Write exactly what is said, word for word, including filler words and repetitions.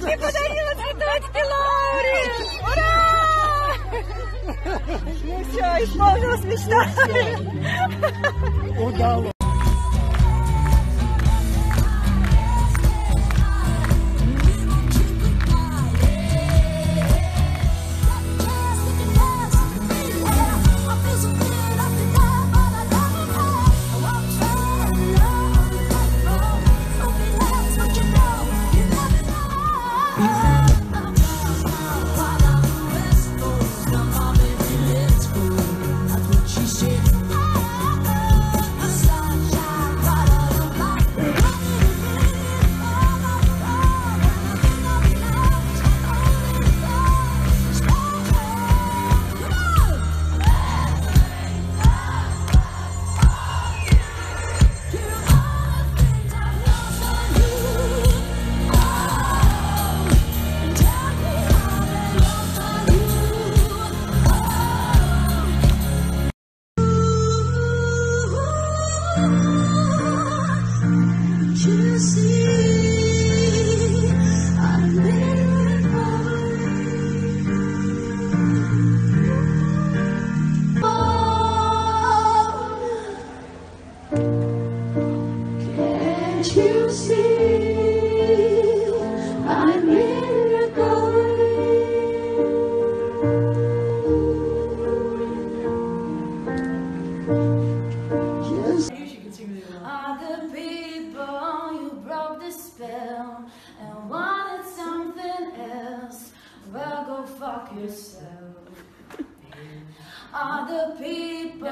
Ты подарила цветочки Лауре! Ура! Ну все, исполнилась мечта! Удалось! You see, I'm really going. Other people, you broke the spell and wanted something else. Well, go fuck yourself. Other people.